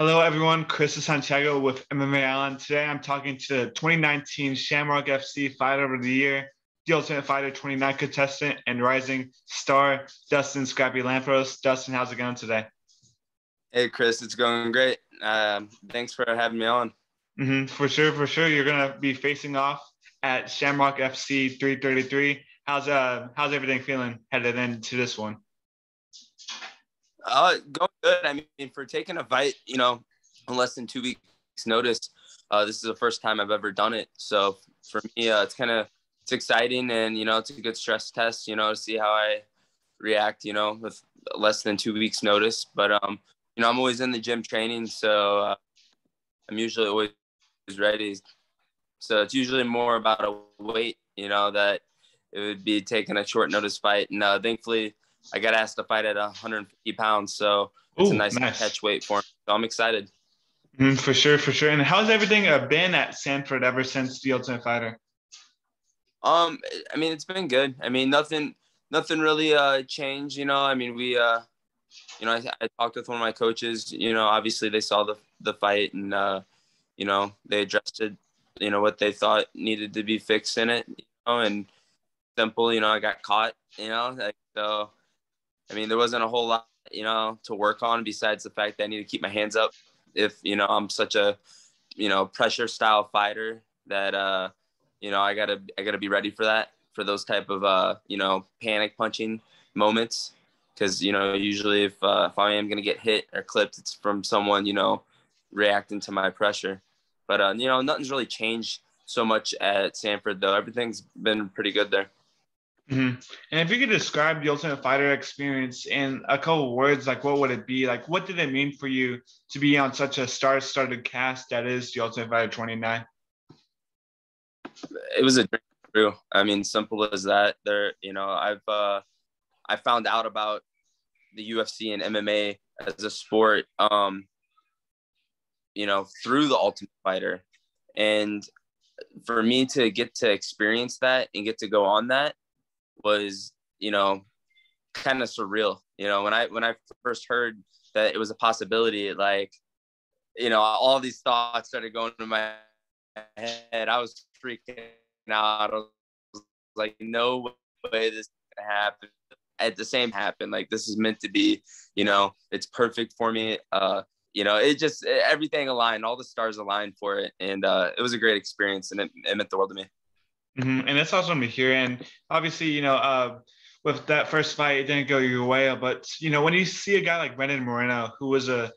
Hello, everyone. Chris Santiago with MMA Island. Today, I'm talking to the 2019 Shamrock FC Fighter of the Year, the Ultimate Fighter 29 contestant, and rising star, Dustin "Scrappy" Lampros. Dustin, how's it going today? Hey, Chris. It's going great. Thanks for having me on. For sure. You're going to be facing off at Shamrock FC 333. How's everything feeling headed into this one? Going good. I mean, for taking a fight, you know, on less than 2 weeks notice, this is the first time I've ever done it. So for me, it's exciting, and, you know, it's a good stress test, you know, to see how I react, you know, with less than 2 weeks notice. But, you know, I'm always in the gym training, so I'm usually always ready. So it's usually more about a weight, you know, that it would be taking a short notice fight. And thankfully, I got asked to fight at 150 pounds, so it's a nice catch weight for me. So I'm excited. For sure. And how's everything been at Sanford ever since the Ultimate Fighter? I mean, it's been good. I mean, nothing really changed. You know, I mean, we, you know, I talked with one of my coaches. You know, obviously they saw the fight, and you know, they addressed it. You know, what they thought needed to be fixed in it. You know, and simple. You know, I got caught. You know, like, so. I mean, there wasn't a whole lot, you know, to work on besides the fact that I need to keep my hands up. If, you know, I'm such a, you know, pressure style fighter that, you know, I gotta be ready for that, for those type of, you know, panic punching moments. Cause, you know, usually if I am going to get hit or clipped, it's from someone, you know, reacting to my pressure. But, you know, nothing's really changed so much at Sanford though. Everything's been pretty good there. And if you could describe the Ultimate Fighter experience in a couple of words, like what would it be? Like, what did it mean for you to be on such a star-studded cast that is the Ultimate Fighter 29? It was a dream come true. I mean, simple as that. There, you know, I found out about the UFC and MMA as a sport, you know, through the Ultimate Fighter, and for me to get to experience that and get to go on that was, you know, kind of surreal. You know, when I first heard that it was a possibility, like, you know, all these thoughts started going to my head. I was freaking out. I was like, no way this is gonna happen. At the same happened, like, this is meant to be, you know, it's perfect for me. You know, it just, everything aligned, all the stars aligned for it. And it was a great experience, and it meant the world to me. And that's awesome to hear. And obviously, you know, with that first fight, it didn't go your way. But, you know, when you see a guy like Brennan Moreno, who was the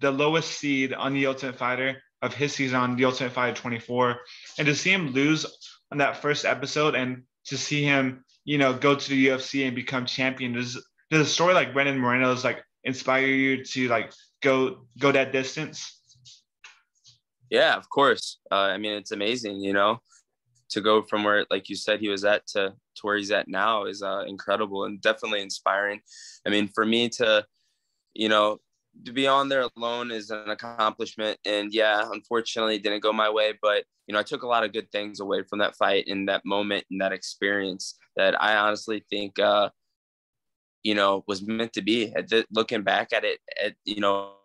lowest seed on the Ultimate Fighter of his season on the Ultimate Fighter 24, and to see him lose on that first episode and to see him, you know, go to the UFC and become champion, does a story like Brennan Moreno's, like, inspire you to, like, go that distance? Yeah, of course. I mean, it's amazing, you know. To go from where, like you said, he was at to where he's at now is incredible and definitely inspiring. I mean, for me to, you know, to be on there alone is an accomplishment. And yeah, unfortunately it didn't go my way, but, you know, I took a lot of good things away from that fight and that moment and that experience that I honestly think, you know, was meant to be. Looking back at it, you know,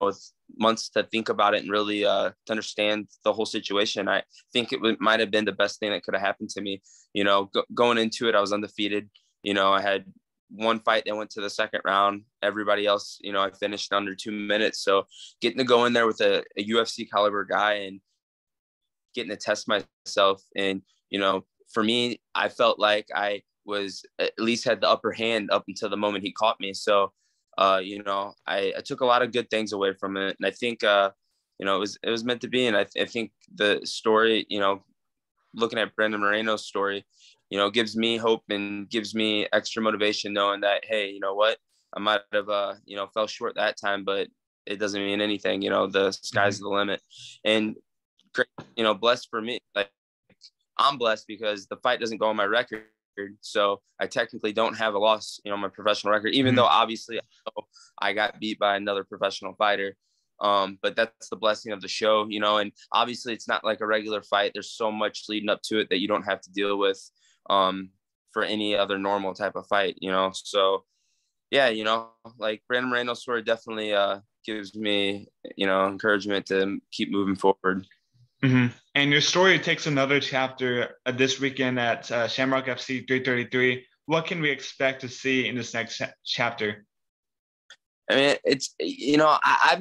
with months to think about it and really to understand the whole situation, I think it might have been the best thing that could have happened to me. You know, going into it, I was undefeated. You know, I had one fight that went to the second round. Everybody else, you know, I finished under 2 minutes. So getting to go in there with a UFC caliber guy and getting to test myself, and, you know, for me, I felt like I was at least had the upper hand up until the moment he caught me. So you know, I took a lot of good things away from it. And I think, you know, it was meant to be. And I think the story, you know, looking at Brendan Moreno's story, you know, gives me hope and gives me extra motivation knowing that, hey, you know what, I might have, you know, fell short that time, but it doesn't mean anything. You know, the sky's the limit. And, you know, blessed for me, like, I'm blessed because the fight doesn't go on my record. So I technically don't have a loss, you know, my professional record, even though obviously I got beat by another professional fighter. But that's the blessing of the show, you know, and obviously it's not like a regular fight. There's so much leading up to it that you don't have to deal with for any other normal type of fight, you know. So, yeah, you know, like Brennan Moreno's story definitely gives me, you know, encouragement to keep moving forward. Mm-hmm. And your story takes another chapter this weekend at Shamrock FC 333. What can we expect to see in this next chapter? I mean, it's, you know, I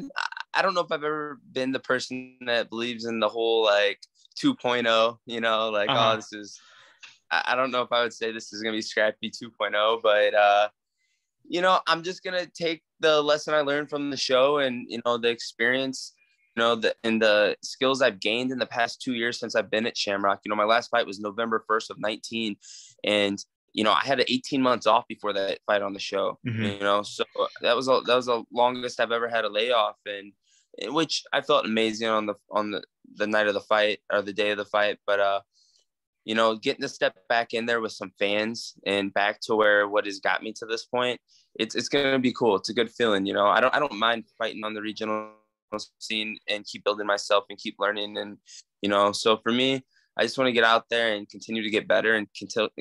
don't know if I've ever been the person that believes in the whole like 2.0, you know, like, oh, this is, I don't know if I would say this is going to be scrappy 2.0, but, you know, I'm just going to take the lesson I learned from the show and, you know, the experience, you know, and the skills I've gained in the past 2 years since I've been at Shamrock. You know, my last fight was November 1st of 19. And, you know, I had 18 months off before that fight on the show, mm-hmm. you know, so that was the longest I've ever had a layoff, and which I felt amazing on the night of the fight or the day of the fight. But, you know, getting to step back in there with some fans and back to where what has got me to this point, it's going to be cool. It's a good feeling. You know, I don't mind fighting on the regional scene and keep building myself and keep learning. And, you know, so for me, I just want to get out there and continue to get better and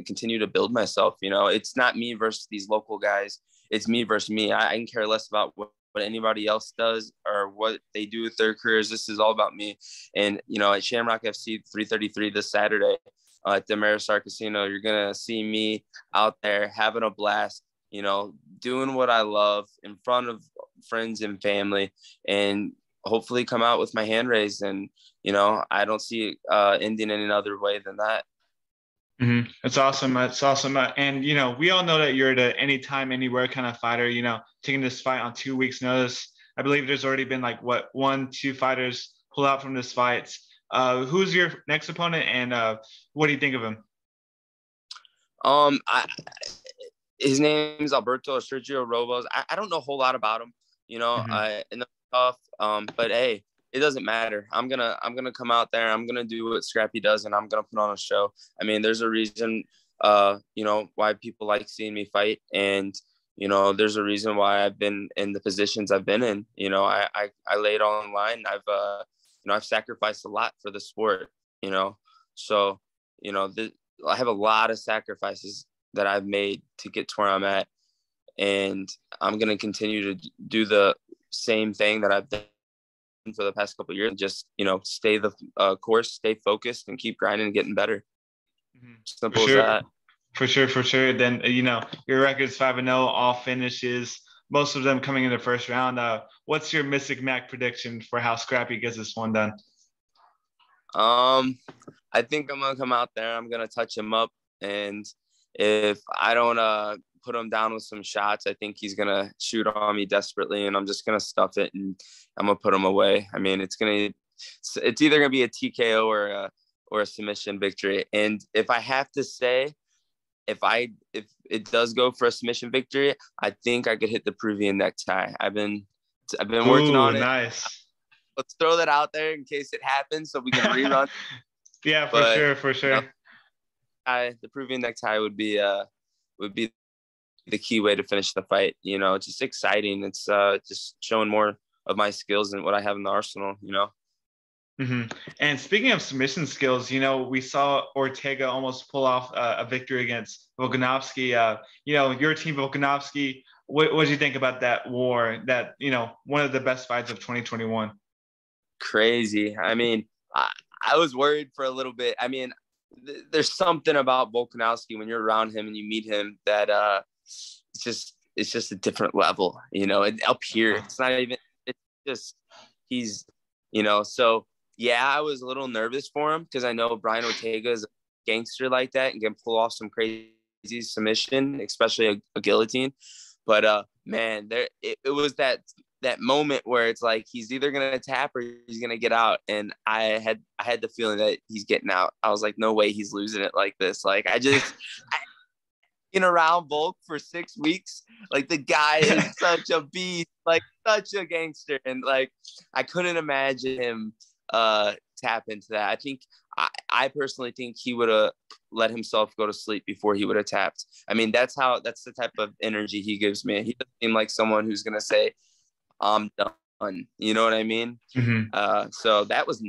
continue to build myself. You know, it's not me versus these local guys. It's me versus me. I can care less about what anybody else does or what they do with their careers. This is all about me. And, you know, at Shamrock FC 333 this Saturday at the Ameristar Casino, you're going to see me out there having a blast, you know, doing what I love in front of friends and family, and hopefully come out with my hand raised. And, you know, I don't see it ending in another way than that. Mm-hmm. That's awesome. That's awesome. And, you know, we all know that you're the anytime, anywhere kind of fighter, you know, taking this fight on 2 weeks notice. I believe there's already been like two fighters pull out from this fight. Who's your next opponent, and what do you think of him? His name is Alberto Sergio Robos. I don't know a whole lot about him, you know, mm-hmm. And tough, but hey, it doesn't matter. I'm gonna come out there. I'm gonna do what Scrappy does, and I'm gonna put on a show. I mean, there's a reason, you know, why people like seeing me fight, and you know, there's a reason why I've been in the positions I've been in. You know, I lay it all on the line. You know, I've sacrificed a lot for the sport. You know, so you know, I have a lot of sacrifices that I've made to get to where I'm at, and I'm gonna continue to do the same thing that I've done for the past couple of years. Just, you know, stay the course, stay focused, and keep grinding and getting better. Mm-hmm. Simple as that. For sure. Then, you know, your record's 5-0, all finishes, most of them coming in the first round. What's your Mystic Mac prediction for how Scrappy gets this one done? I think I'm gonna come out there. I'm gonna touch him up, and if I don't put him down with some shots, I think he's gonna shoot on me desperately, and I'm just gonna stuff it, and I'm gonna put him away. I mean, it's either gonna be a TKO or a submission victory. And if I have to say, if it does go for a submission victory, I think I could hit the Peruvian necktie. I've been working on it. Nice. Let's throw that out there in case it happens, so we can rerun. Yeah, for sure. You know, the Peruvian necktie would be the key way to finish the fight. You know, it's just exciting. It's just showing more of my skills and what I have in the arsenal, you know. Mm-hmm. And speaking of submission skills, you know, we saw Ortega almost pull off a victory against Volkanovski. You know, your team, Volkanovski, what did you think about that war, that, you know, one of the best fights of 2021? Crazy. I mean, I was worried for a little bit. I mean, there's something about Volkanovski when you're around him and you meet him that it's just a different level, you know. And up here, he's, you know. So yeah, I was a little nervous for him because I know Brian Ortega is a gangster like that and can pull off some crazy submission, especially a guillotine. But man, it was that moment where it's like he's either gonna tap or he's gonna get out, and I had the feeling that he's getting out. I was like, no way, he's losing it like this. Like around Volk for 6 weeks, like the guy is such a beast, like such a gangster, and like I couldn't imagine him tap into that. I think I personally think he would have let himself go to sleep before he would have tapped. I mean, that's the type of energy he gives me. He doesn't seem like someone who's gonna say, "I'm done," you know what I mean? Mm-hmm. So that was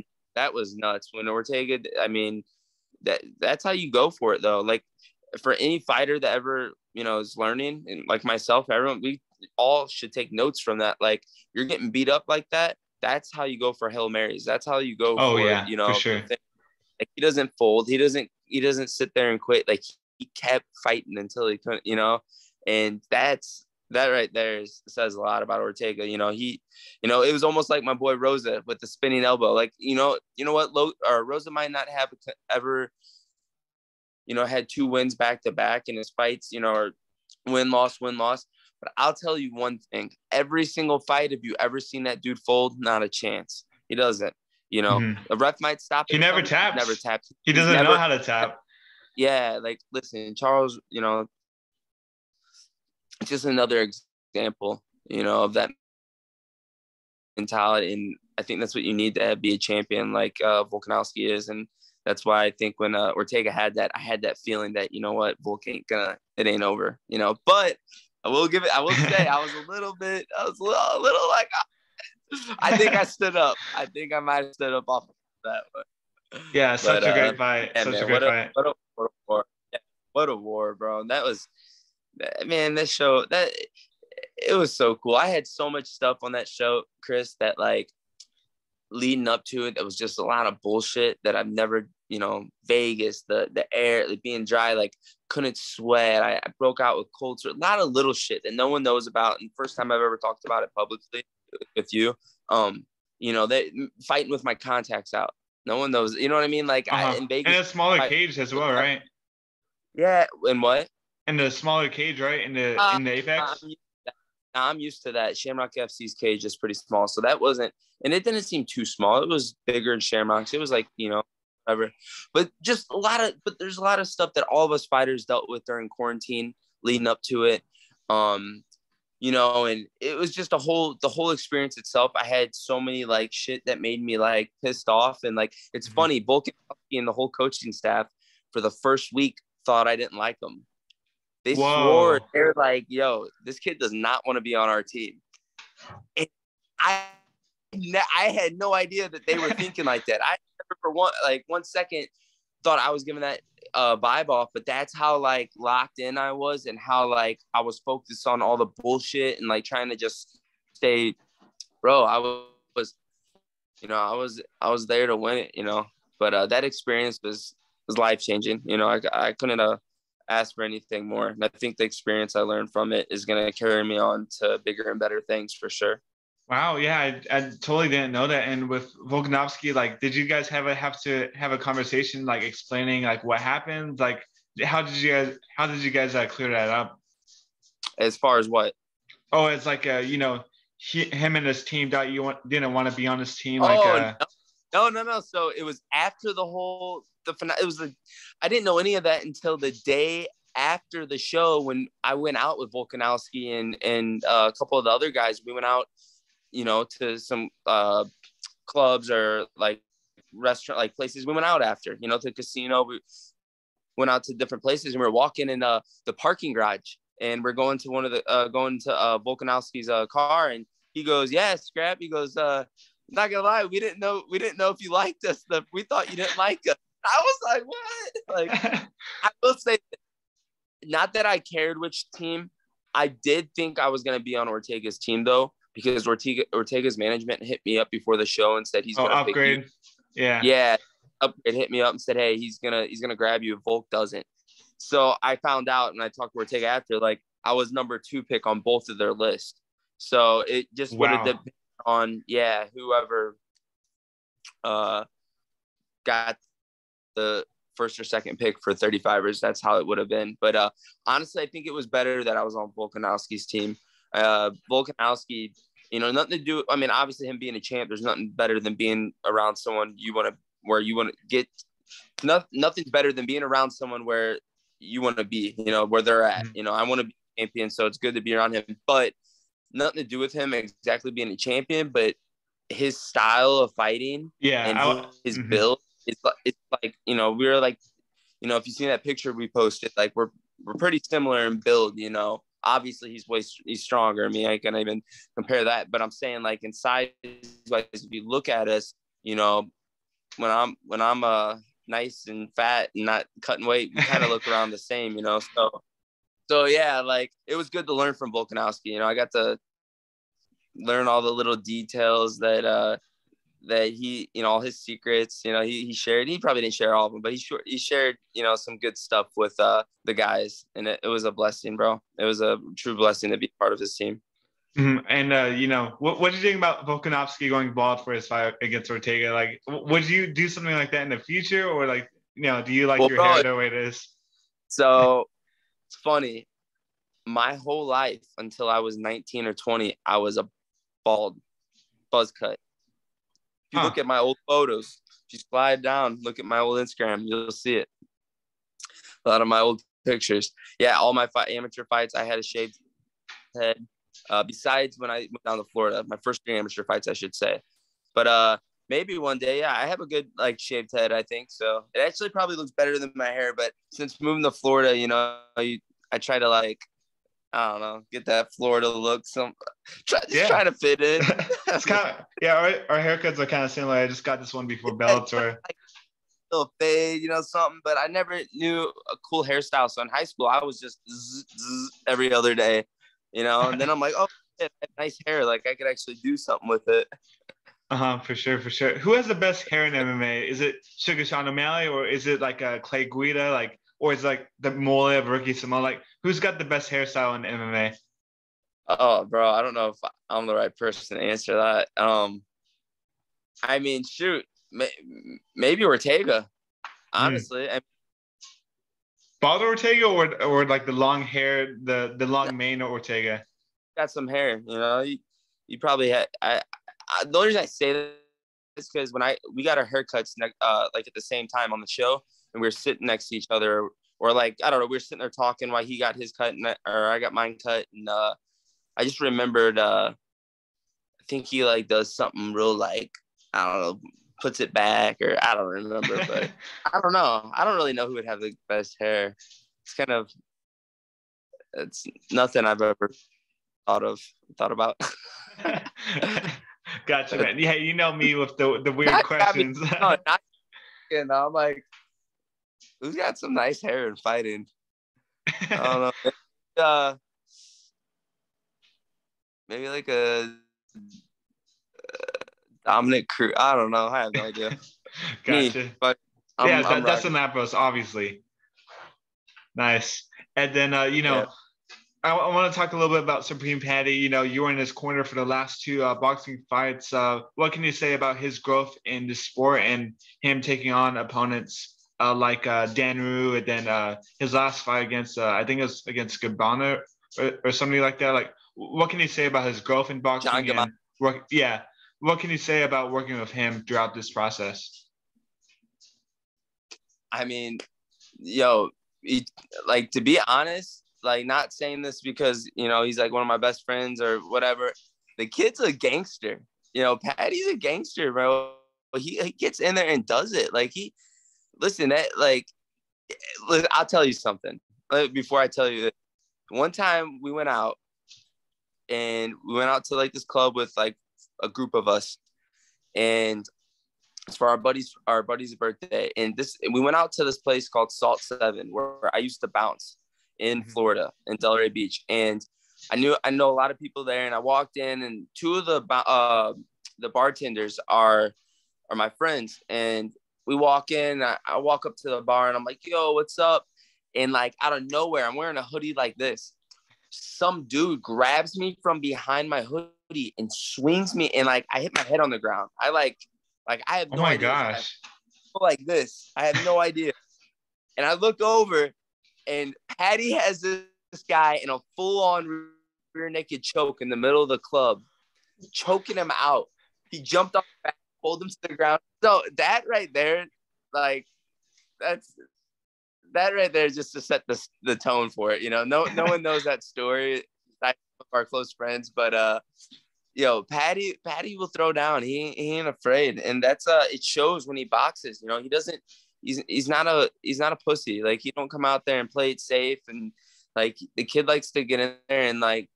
nuts when Ortega. I mean, that's how you go for it though. Like, for any fighter that ever, you know, is learning, and like myself, everyone, we all should take notes from that. Like, you're getting beat up like that. That's how you go for Hail Marys. That's how you go. Oh, for, yeah, you know, for sure. Like, he doesn't fold. He doesn't sit there and quit. Like, he kept fighting until he couldn't, you know, and that right there says a lot about Ortega. You know, he, you know, it was almost like my boy Rosa with the spinning elbow. Like, you know what, Rosa might not have ever, you know, had two wins back to back in his fights, you know, or win-loss. But I'll tell you one thing, every single fight, have you ever seen that dude fold? Not a chance. He doesn't, you know, the ref might stop. He never taps. He doesn't know how to tap. Yeah. Like, listen, Charles, you know, it's just another example, you know, of that mentality. And I think that's what you need to be a champion like Volkanovski is. And that's why I think when Ortega had that, I had that feeling that, you know what, Volk ain't gonna, it ain't over, you know. But I will say I was a little like, I think I stood up. I think I might have stood up off of that. But, yeah, such a great fight. Yeah, such a great fight. What a war. Yeah, what a war, bro. That was, man, that show, that it was so cool. I had so much stuff on that show, Chris, that like leading up to it, that was just a lot of bullshit that I've never, you know, Vegas, the air, like being dry, like couldn't sweat. I broke out with cold sweat, a lot of little shit that no one knows about. And first time I've ever talked about it publicly with you. You know, they fighting with my contacts out. No one knows. You know what I mean? Like I, in Vegas, and a smaller cage as well, right? Yeah, and what? In the smaller cage, right? In the Apex. I'm used to that. Shamrock FC's cage is pretty small, so that wasn't, and it didn't seem too small. It was bigger than Shamrock's. It was like, you know, whatever. But just a lot of, but there's a lot of stuff that all of us fighters dealt with during quarantine, leading up to it, you know, and it was just the whole experience itself. I had so many like shit that made me like pissed off, and like it's funny. Volkanovski and the whole coaching staff for the first week thought I didn't like them. They swore, they're like, yo, this kid does not want to be on our team. And I had no idea that they were thinking like that. I never for one second thought I was giving that vibe off, but that's how like locked in I was and how like I was focused on all the bullshit and like trying to just stay, bro. I was there to win it, you know, but that experience was life changing. You know, I couldn't, ask for anything more, and I think the experience I learned from it is going to carry me on to bigger and better things for sure. Wow, yeah, I totally didn't know that. And with Volkanovski, like, did you guys have to have a conversation like explaining like what happened? Like, how did you guys clear that up? As far as what? Oh, it's like you know, him and his team that didn't want to be on his team. Oh, like, no. So it was after the whole. I didn't know any of that until the day after the show when I went out with Volkanovski and a couple of the other guys. We went out, you know, to some clubs or like restaurant, like places. We went out after, you know, to the casino. We went out to different places and we were walking in the parking garage and we're going to Volkanovski's car, and he goes, "Yeah, scrap." He goes, "Not gonna lie, we didn't know if you liked us. We thought you didn't like us." I was like, what? Like, I will say, not that I cared which team. I did think I was going to be on Ortega's team, though, because Ortega's management hit me up before the show and said he's going to upgrade. Pick you. Yeah. Yeah. Upgrade hit me up and said, hey, he's going to grab you if Volk doesn't. So I found out, and I talked to Ortega after, like, I was #2 pick on both of their lists. So it just would have depended on, yeah, whoever got the first or second pick for 35ers. That's how it would have been. But honestly, I think it was better that I was on Volkanovski's team. Volkanovski, you know, nothing to do. I mean, obviously him being a champ, there's nothing better than being around someone where you want to get nothing's better than being around someone where you want to be, you know, where they're at, you know, I want to be a champion. So it's good to be around him, but nothing to do with him exactly being a champion, but his style of fighting and his build. It's like, you know, we're like, you know, if you see that picture we posted, like we're pretty similar in build, you know. Obviously he's stronger. I mean, I can't even compare that, but I'm saying like in size, like if you look at us, you know, when I'm nice and fat and not cutting weight, we kind of look around the same, you know. So yeah, like it was good to learn from Volkanovski. You know, I got to learn all the little details that that he, you know, all his secrets. You know, he shared. He probably didn't share all of them, but he shared, you know, some good stuff with the guys, and it was a blessing, bro. It was a true blessing to be part of his team. Mm-hmm. And you know, what did you think about Volkanovski going bald for his fight against Ortega? Like, would you do something like that in the future, or like, you know, do you like your hair the way it is? So it's funny. My whole life until I was 19 or 20, I was a bald buzz cut. If you look at my old photos, if you slide down, look at my old Instagram, you'll see it. A lot of my old pictures. Yeah, all my amateur fights, I had a shaved head. Besides when I went down to Florida, my first three amateur fights, I should say. But maybe one day, yeah, I have a good, like, shaved head, I think. So it actually probably looks better than my hair. But since moving to Florida, you know, I try to, like, I don't know, get that Florida look. Try to fit in. It's kind of, yeah, our haircuts are kind of similar. I just got this one before Bellator. Like, a little fade, you know, something. But I never knew a cool hairstyle. So in high school, I was just every other day. You know, and then I'm like, oh, shit, nice hair. Like, I could actually do something with it. Uh-huh, for sure, for sure. Who has the best hair in MMA? Is it Sugar Sean O'Malley, or is it, like, Clay Guida, like, or is it, like, the mole of Ricky Samoa? Like, who's got the best hairstyle in MMA? Oh, bro, I don't know if I'm the right person to answer that. I mean, shoot, maybe Ortega, honestly. I mean, bald Ortega or like the long hair, the long mane of Ortega? Got some hair, you know. You probably had. The only reason I say this is because when we got our haircuts like at the same time on the show, and we were sitting next to each other, or like I don't know, we were sitting there talking while he got his cut or I got mine cut, and I just remembered. I think he like does something real like I don't know. Puts it back, or I don't remember, but I don't know. I don't really know who would have the best hair. It's kind of, it's nothing I've ever thought about. Gotcha, man. Yeah, you know me with the weird questions. You know, I'm like, who's got some nice hair and fighting? I don't know. Maybe like a. Dominic Cruz. I don't know. I have no idea. Gotcha. But I'm Dustin Lampros, obviously. Nice. And then, you know, yeah. I want to talk a little bit about Supreme Paddy. You know, you were in his corner for the last two boxing fights. What can you say about his growth in the sport and him taking on opponents like Dan Rue, and then his last fight against, I think it was against Gabbana or somebody like that? Like, what can you say about his growth in boxing? What can you say about working with him throughout this process? I mean, yo, like, to be honest, like, not saying this because, you know, he's like one of my best friends or whatever. The kid's a gangster. You know, Paddy's a gangster, bro. He gets in there and does it. Like, I'll tell you something before I tell you this. One time we went out to like this club with like a group of us, and it's for our buddy's birthday, and we went out to this place called Salt Seven, where I used to bounce in Florida in Delray Beach, and I know a lot of people there, and I walked in, and two of the bartenders are my friends, and we walk in, I walk up to the bar, and I'm like, yo, what's up? And like out of nowhere, I'm wearing a hoodie like this, some dude grabs me from behind my hoodie and swings me, and like I hit my head on the ground. I like I have no idea. Oh my gosh! Like this, I have no idea. And I look over, and Paddy has this guy in a full-on rear naked choke in the middle of the club, choking him out. He jumped off the back, pulled him to the ground. So that right there, like that right there, just to set the tone for it. You know, no one knows that story. Our close friends, but yo, Paddy will throw down. He ain't afraid, and that's it shows when he boxes. You know, he doesn't. He's not a pussy. Like, he don't come out there and play it safe. And like, the kid likes to get in there, and like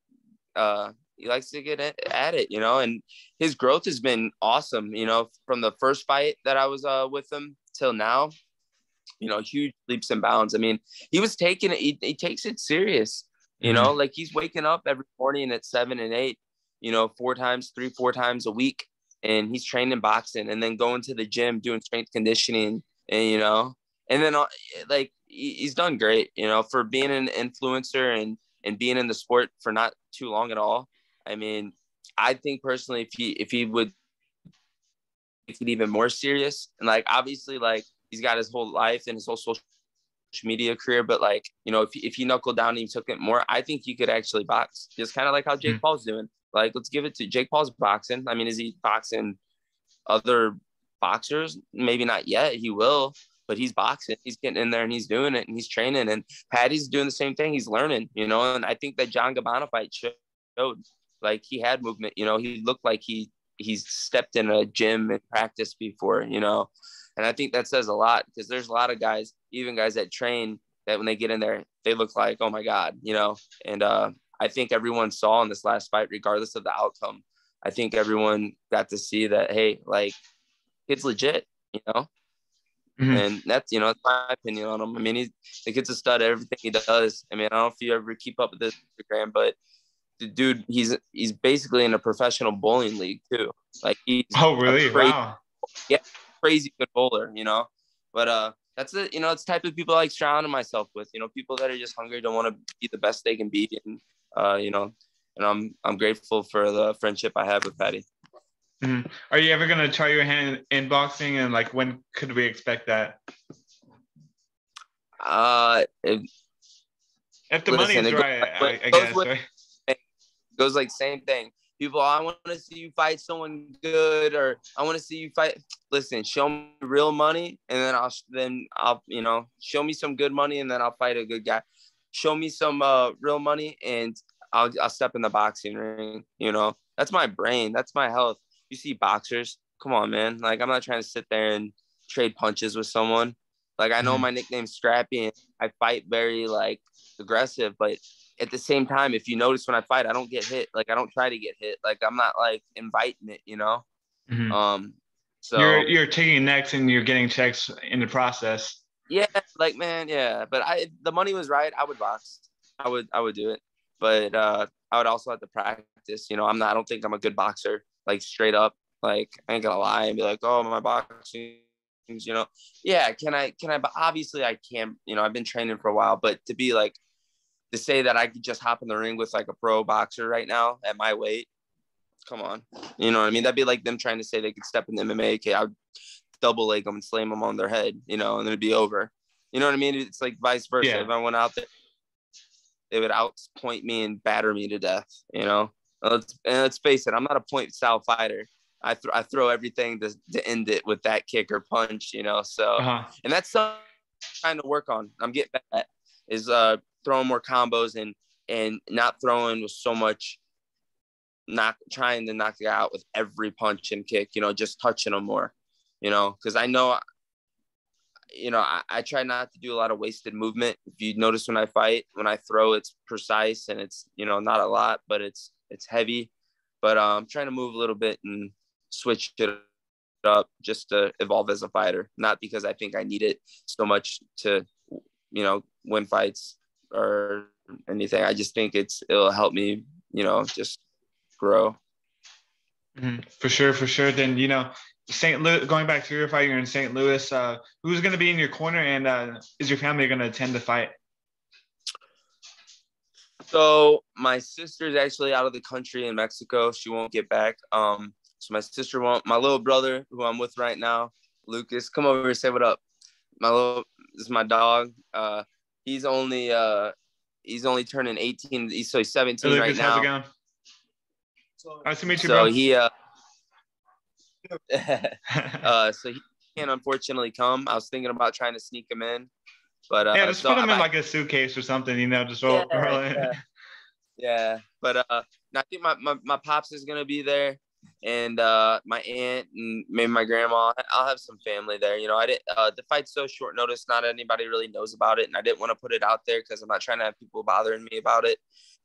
he likes to get at it. You know, and his growth has been awesome. You know, from the first fight that I was with him till now, you know, huge leaps and bounds. I mean, he was taking it, he takes it serious, you know, like he's waking up every morning at 7 and 8, you know, four times a week. And he's training boxing and then going to the gym, doing strength conditioning, and, you know, and then like he's done great, you know, for being an influencer and being in the sport for not too long at all. I mean, I think personally, if he would make it even more serious, and like, obviously, like he's got his whole life and his whole social media career, but like, you know, if he knuckled down and he took it more, I think he could actually box, just kind of like how Jake Paul's doing. Like, let's give it to Jake Paul's boxing. I mean, is he boxing other boxers? Maybe not yet. He will, but he's boxing. He's getting in there and he's doing it and he's training. And Paddy's doing the same thing. He's learning, you know. And I think that John Gabbana fight showed, like, he had movement. You know, he looked like he's stepped in a gym and practiced before, you know. And I think that says a lot, because there's a lot of guys, even guys that train, that when they get in there, they look like, oh my God, you know. And I think everyone saw in this last fight, regardless of the outcome, I think everyone got to see that, hey, like, it's legit, you know? And that's, you know, that's my opinion on him. I mean, he gets a stud at everything he does. I mean, I don't know if you ever keep up with this Instagram, but the dude, he's basically in a professional bowling league too. Like, he's crazy good bowler, you know? But, that's it. You know, it's the type of people I like surrounding myself with, you know, people that are just hungry, don't want to be the best they can be. And, you know, and I'm grateful for the friendship I have with Patty. Are you ever going to try your hand in boxing, and like, when could we expect that? If the money's right, I guess. Right? It goes like same thing. People, I want to see you fight someone good, or I want to see you fight. Listen, show me real money, and then I'll you know, show me some good money, and then I'll fight a good guy. Show me some real money, and I'll step in the boxing ring. You know, that's my brain. That's my health. You see boxers, come on, man. Like, I'm not trying to sit there and trade punches with someone. Like, I know my nickname's Scrappy, and I fight very, like, aggressive, but at the same time, if you notice when I fight, I don't get hit. Like, I don't try to get hit. Like, I'm not, like, inviting it, you know? So you're taking necks and you're getting checks in the process. Yeah, like, man, yeah. But if the money was right, I would box. I would do it. But I would also have to practice. You know, I don't think I'm a good boxer. Like, straight up, like, I ain't gonna lie and be like, oh, my boxing, you know. Yeah, can I? But obviously I can. You know, I've been training for a while. But to be like, to say that I could just hop in the ring with like a pro boxer right now at my weight, come on, you know what I mean? That'd be like them trying to say they could step in the MMA. Okay, I would double leg them and slam them on their head, you know, and it'd be over. You know what I mean? It's like vice versa. Yeah. If I went out there, they would outpoint me and batter me to death, you know. And let's face it, I'm not a point style fighter. I throw everything to end it with that kick or punch, you know. So and that's something I'm trying to work on. I'm getting better at is throwing more combos and not throwing with so much, not trying to knock the guy out with every punch and kick, you know, just touching him more, you know, because I know, you know, I try not to do a lot of wasted movement. If you notice when I fight, when I throw, it's precise and it's, you know, not a lot, but it's heavy. But I'm trying to move a little bit and switch it up just to evolve as a fighter, not because I think I need it so much to, you know, win fights or anything. I just think it'll help me, you know, just grow. For sure. Then, you know, St. Louis, going back to your fight, you're in St. Louis. Who's going to be in your corner, and is your family going to attend the fight? So my sister's actually out of the country in Mexico. She won't get back. So my sister won't. My little brother, who I'm with right now, Lucas, come over and say what up. This is my dog. He's only turning 18. So he's 17 Lucas, right now. How's it going? Nice to meet you, bro. So so he can't unfortunately come. I was thinking about trying to sneak him in, but yeah, just put him in like a suitcase or something, you know, just roll it. Yeah. But I think my pops is gonna be there, and my aunt and maybe my grandma. I'll have some family there, you know. I didn't the fight's so short notice, not anybody really knows about it, and I didn't want to put it out there because I'm not trying to have people bothering me about it,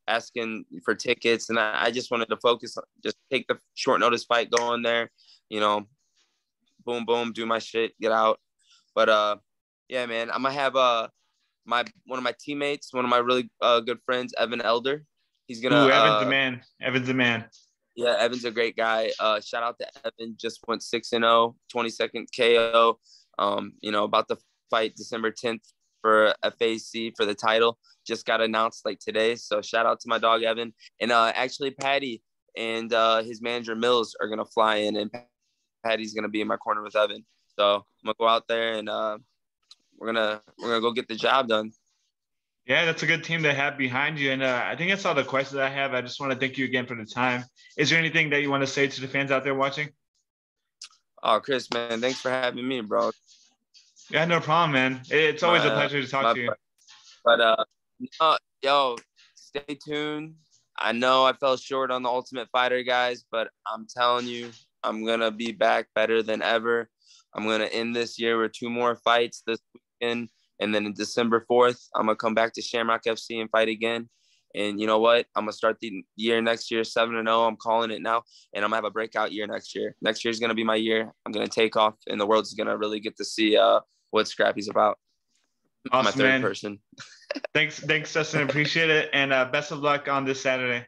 asking for tickets. And I just wanted to focus on, just take the short notice fight, go in there, you know, boom, do my shit, get out. But yeah, man, I'm gonna have one of my really good friends, Evan Elder. He's gonna. Ooh, Evan's the man. Evan's the man. Yeah, Evan's a great guy. Shout out to Evan. Just went 6-0, 22nd KO. You know, about to fight December 10th for FAC for the title. Just got announced like today. So shout out to my dog Evan, and actually Paddy and his manager Mills are gonna fly in, and Paddy's gonna be in my corner with Evan. So I'm gonna go out there and we're gonna go get the job done. Yeah, that's a good team to have behind you. And I think that's all the questions I have. I just want to thank you again for the time. Is there anything that you want to say to the fans out there watching? Oh, Chris, man, thanks for having me, bro. Yeah, no problem, man. It's always a pleasure to talk to you. Yo, stay tuned. I know I fell short on the Ultimate Fighter, guys, but I'm telling you, I'm going to be back better than ever. I'm going to end this year with 2 more fights this weekend. And then on December 4th, I'm going to come back to Shamrock FC and fight again. And you know what? I'm going to start the year next year 7-0. I'm calling it now. And I'm going to have a breakout year next year. Next year is going to be my year. I'm going to take off. And the world's going to really get to see what Scrappy's about. Awesome, my third man. Person. Thanks, Dustin. Appreciate it. And best of luck on this Saturday.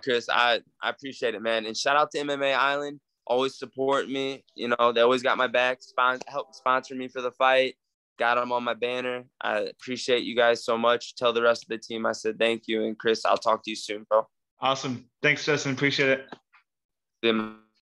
Chris, I appreciate it, man. And shout out to MMA Island. Always support me. You know, they always got my back, help sponsor me for the fight. Got them on my banner. I appreciate you guys so much. Tell the rest of the team I said thank you. And Chris, I'll talk to you soon, bro. Awesome. Thanks, Justin. Appreciate it.